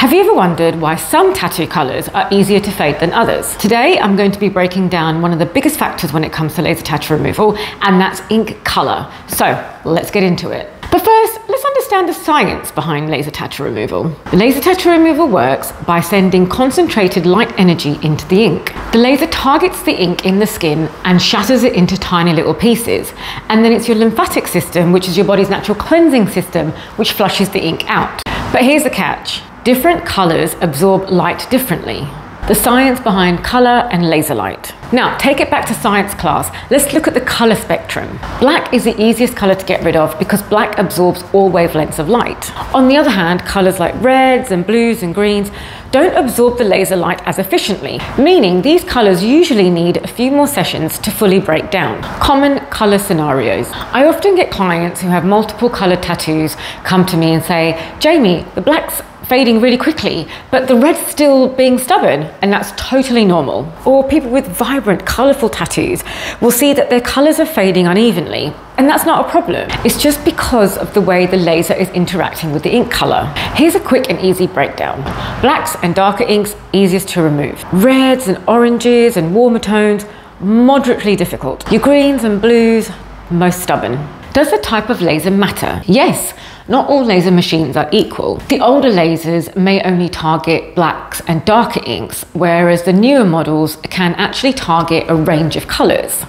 Have you ever wondered why some tattoo colours are easier to fade than others? Today I'm going to be breaking down one of the biggest factors when it comes to laser tattoo removal, and that's ink colour. So let's get into it. But first, let's understand the science behind laser tattoo removal. The laser tattoo removal works by sending concentrated light energy into the ink. The laser targets the ink in the skin and shatters it into tiny little pieces. And then it's your lymphatic system, which is your body's natural cleansing system, which flushes the ink out. But here's the catch. Different colours absorb light differently. The science behind colour and laser light. Now, take it back to science class. Let's look at the colour spectrum. Black is the easiest colour to get rid of because black absorbs all wavelengths of light. On the other hand, colours like reds and blues and greens don't absorb the laser light as efficiently, meaning these colours usually need a few more sessions to fully break down. Common colour scenarios. I often get clients who have multiple colour tattoos come to me and say, Jamie, the black's fading really quickly, but the red's still being stubborn, and that's totally normal. Or people with vibrant, colourful tattoos will see that their colours are fading unevenly, and that's not a problem. It's just because of the way the laser is interacting with the ink colour. Here's a quick and easy breakdown. Blacks and darker inks, easiest to remove. Reds and oranges and warmer tones, moderately difficult. Your greens and blues, most stubborn. Does the type of laser matter? Yes. Not all laser machines are equal. The older lasers may only target blacks and darker inks, whereas the newer models can actually target a range of colours.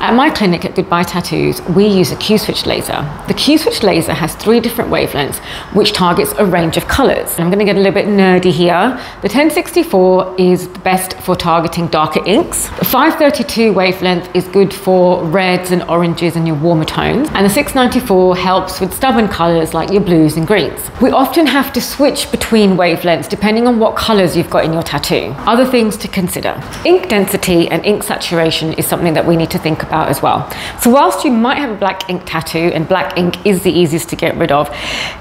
At my clinic at Goodbye Tattoos, we use a Q-Switch laser. The Q-Switch laser has 3 different wavelengths, which targets a range of colours. I'm going to get a little bit nerdy here. The 1064 is the best for targeting darker inks. The 532 wavelength is good for reds and oranges and your warmer tones. And the 694 helps with stubborn colours like your blues and greens. We often have to switch between wavelengths depending on what colours you've got in your tattoo. Other things to consider. Ink density and ink saturation is something that we need to think about as well. So whilst you might have a black ink tattoo, and black ink is the easiest to get rid of,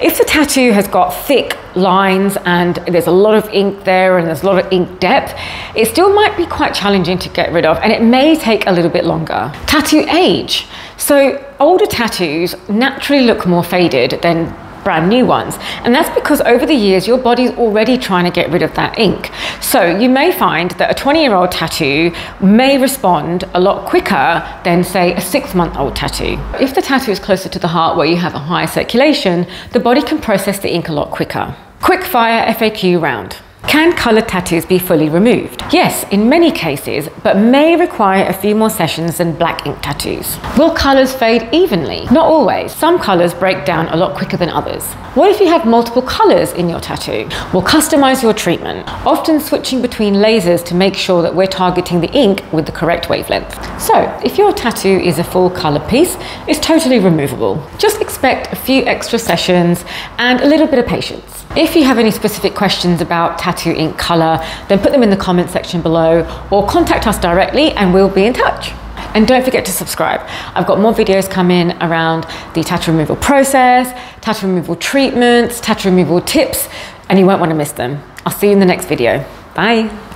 if the tattoo has got thick lines and there's a lot of ink there and there's a lot of ink depth, it still might be quite challenging to get rid of, and it may take a little bit longer. Tattoo age. So older tattoos naturally look more faded than brand new ones, and that's because over the years your body's already trying to get rid of that ink. So you may find that a 20-year-old tattoo may respond a lot quicker than, say, a 6-month-old tattoo. If the tattoo is closer to the heart where you have a higher circulation, the body can process the ink a lot quicker. Quick fire FAQ round. Can colour tattoos be fully removed? Yes, in many cases, but may require a few more sessions than black ink tattoos. Will colours fade evenly? Not always. Some colours break down a lot quicker than others. What if you have multiple colours in your tattoo? We'll customise your treatment, often switching between lasers to make sure that we're targeting the ink with the correct wavelength. So, if your tattoo is a full colour piece, it's totally removable. Just expect a few extra sessions and a little bit of patience. If you have any specific questions about tattoo ink colour, then put them in the comment section below or contact us directly and we'll be in touch. And don't forget to subscribe. I've got more videos coming around the tattoo removal process, tattoo removal treatments, tattoo removal tips, and you won't want to miss them. I'll see you in the next video. Bye.